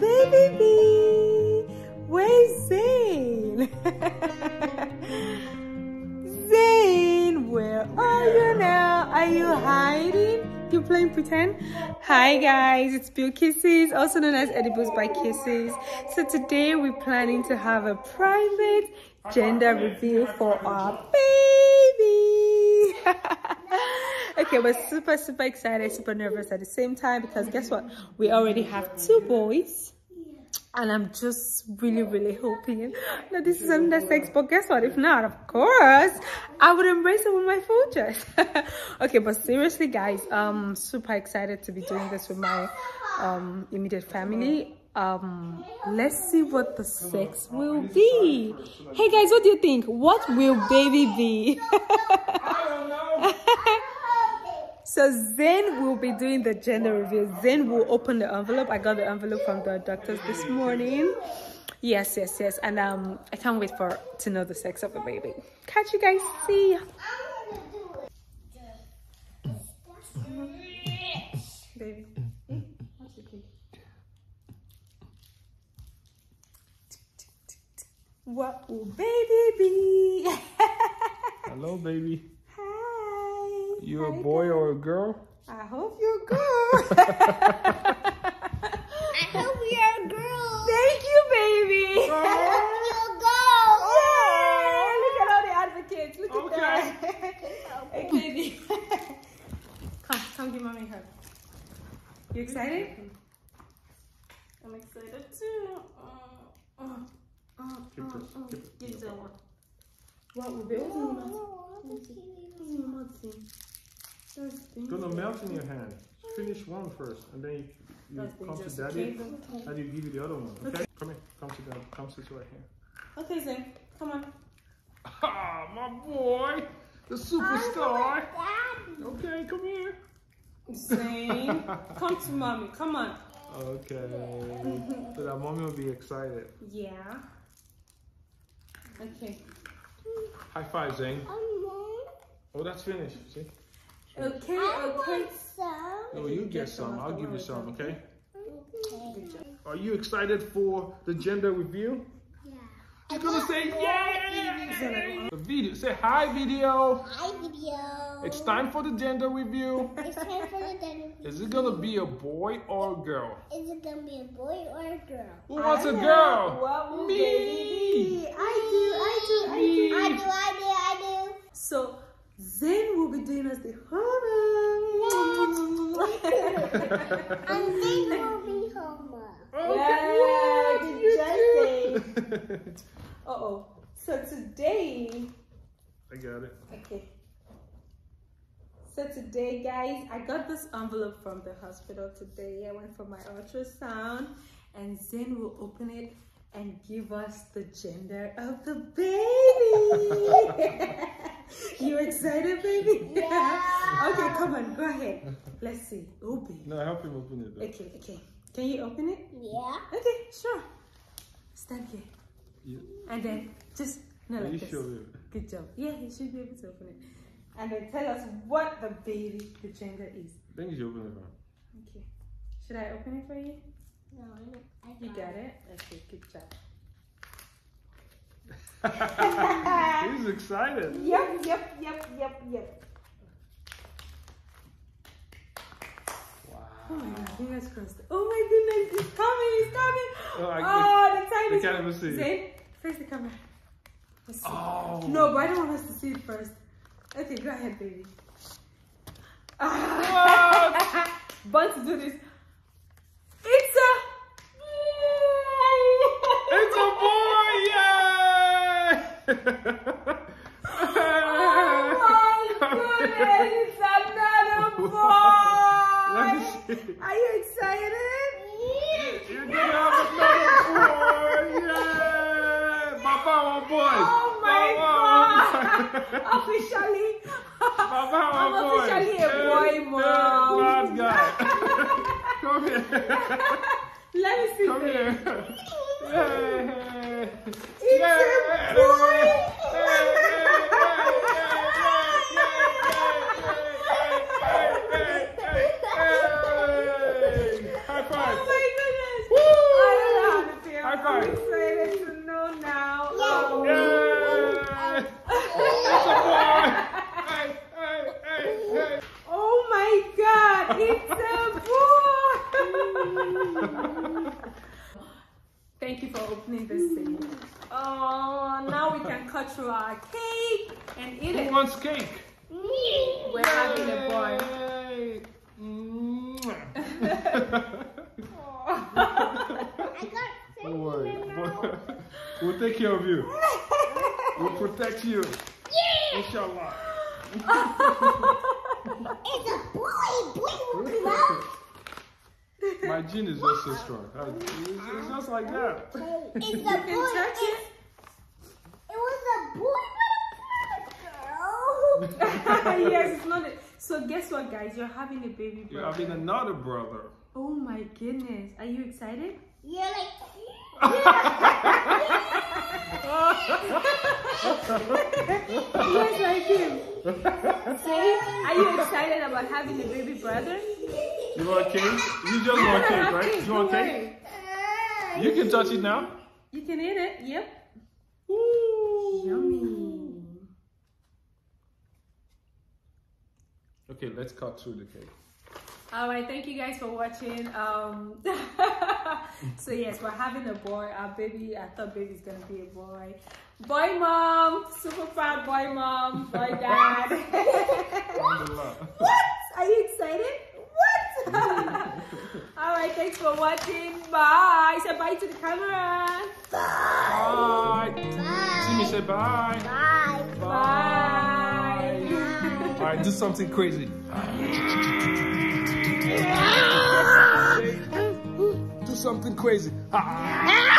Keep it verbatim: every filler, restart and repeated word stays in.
Baby bee, where's Zane? Zane, where are you now? Are you hiding? You playing pretend? Hi guys, it's Bill Kisses, also known as Edibles by Kisses. So today we're planning to have a private gender reveal for our baby. Okay, we're super super excited, super nervous at the same time, because guess what, we already have two boys, and I'm just really really hoping that this is another sex. But guess what, if not, of course I would embrace it with my full chest. Okay, but seriously guys, um super excited to be doing this with my um immediate family. Um let's see what the sex will be. Hey guys, what do you think? What will baby be? So Zane will be doing the gender reveal. Zane will open the envelope. I got the envelope from the doctors this morning. Yes, yes, yes. And um, I can't wait for to know the sex of the baby. Catch you guys. See ya. Baby. What will baby be? Hello, baby. You a boy or a girl? I hope you're a girl. I hope you're a girl. Thank you, baby. Uh, I hope you're a girl. Yeah, look at all the advocates. Look at okay. that. Hey, baby. Come, come give mommy a hug. You excited? I'm excited too. Uh, uh, uh, uh, uh. Give that one. What will be? It's gonna melt in your hand. Finish one first, and then you, you come to daddy, and you give you the other one. Okay? Okay. Come here. Come to daddy. Come sit right here. Okay, Zane. Come on. Ah, my boy, the superstar. Okay, come here. Zane, come to mommy. Come on. Okay. So that mommy will be excited. Yeah. Okay. High five, Zane. Oh, that's finished. See? Okay, I okay. No, you get some. I'll give you some, okay? Okay. Are you excited for the gender reveal? Yeah. You're gonna say yay! The video. Say hi, video. Hi, video. It's time for the gender reveal. It's time for the gender reveal. Is it gonna be a boy or a girl? Is it gonna be a boy or a girl? Who wants a girl? Me! I do, I do, I do, I do, I do, I do. So Zane will be doing us the homework. And Zane will be homework. Okay, yeah, what you do? Uh-oh. So today... I got it. Okay. So today, guys, I got this envelope from the hospital today. I went for my ultrasound. And Zane will open it and give us the gender of the baby. You excited, baby? Yeah. Okay, come on, go ahead. Let's see. Open. No, help him open it. Though. Okay, okay. Can you open it? Yeah. Okay, sure. Stand here. Yeah. And then just no like this. Sure? Good job. Yeah, you should be able to open it. And then tell us what the baby, the gender is. I think you should open it now. Okay. Should I open it for you? No, I got it. You got it? Okay, good job. He's excited. Yep, yep, yep, yep, yep. Wow. Oh my god, fingers crossed. Oh my goodness, he's coming, he's coming. Oh, I, oh the time is. Can't even see. Zane, face the camera. Let's see. Oh. No, but I don't want us to see it first. Okay, go ahead, baby. What? Bunch to do this. It's a boy! It's a boy! Yay! Oh my goodness! It's another boy! Are you excited? You're gonna have another boy! Yay! Papa, one boy! Oh my Papa, god! Boy. Officially! Papa, I'm boy. Officially a boy, mom! Guy. Come here. Let me see. Come here. Yay. It's yeah. a boy. High five. Oh my goodness. Woo. Thank you for opening this thing. Oh, now we can cut through our cake and eat it. Who wants cake? We're having a boy. Don't worry. We'll take care of you. We'll protect you. Yeah. Inshallah. It's a boy. Boy will love. My gene is just so strong. It's just like that. It's a boy. It's, it was a boy, but it's not a girl. Yes, it's not. A, so guess what, guys? You're having a baby brother. You're having another brother. Oh my goodness! Are you excited? Yeah, like. Yes, like him. See? Are you excited about having a baby brother? You want cake? You just want cake, right? Cake. You want cake? You can touch it now. You can eat it. Yep. Ooh. Yummy. Okay, let's cut through the cake. All right, thank you guys for watching. Um, so yes, we're having a boy. Our baby, I thought baby's gonna be a boy. Boy mom, super proud boy mom, boy dad. What? Are you excited? What? All right, thanks for watching. Bye. Say bye to the camera. Bye. Bye. Bye. See me say bye. Bye. Bye. Bye. Bye. All right, do something crazy. Do something crazy.